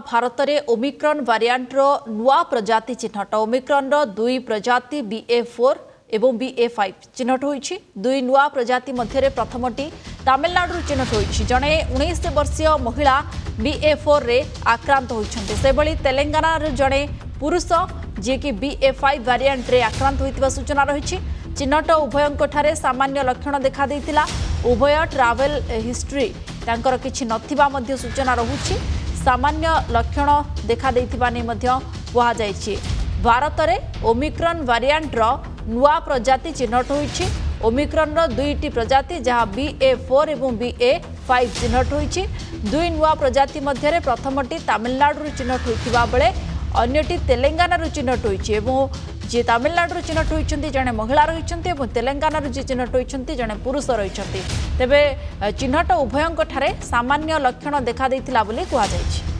भारत रे Omicron variant रो नुआ प्रजाति चिन्हट ओमिक्रॉन रो दुई प्रजाति BA4 एवं BA5 चिन्हट होईछि। दुई नुआ प्रजाति मध्ये रे प्रथमटी तमिलनाडु चिन्हट होईछि। जणे 19 वर्षीय महिला BA4 रे आक्रांत होईछन्ते। सेबळी तेलंगाना रे जणे पुरुष जे कि BA5 वेरिएंट रे आक्रांत होईतिबा सूचना रहिछि। चिन्हट उभयंक ठारे सामान्य लक्षण देखा दैतिला। उभय ट्रैवल हिस्ट्री तांकर किछि नथिबा मध्ये सूचना रहुछि। सामान्य लक्षण देखा कहुई। भारत में ओमिक्रॉन वेरिएंट रो नुआ प्रजाति चिन्हट होईछि। ओमिक्रॉन रो दुईटी प्रजाति जहाँ BA4 एवं BA5 चिन्हट होईछि। दुई नुआ प्रजाति मध्य प्रथमटी तमिलनाडु चिन्हट होइथिबा बेले अन्यटी तेलंगाना चिन्हट होईछि। जी तमिलनाडु चिन्हट होती जड़े महिला रही और तेलंगाना जी चिन्हट होती जड़े पुरुष रही। तेबे चिन्हट उभयों सामान्य लक्षण देखा देखाई।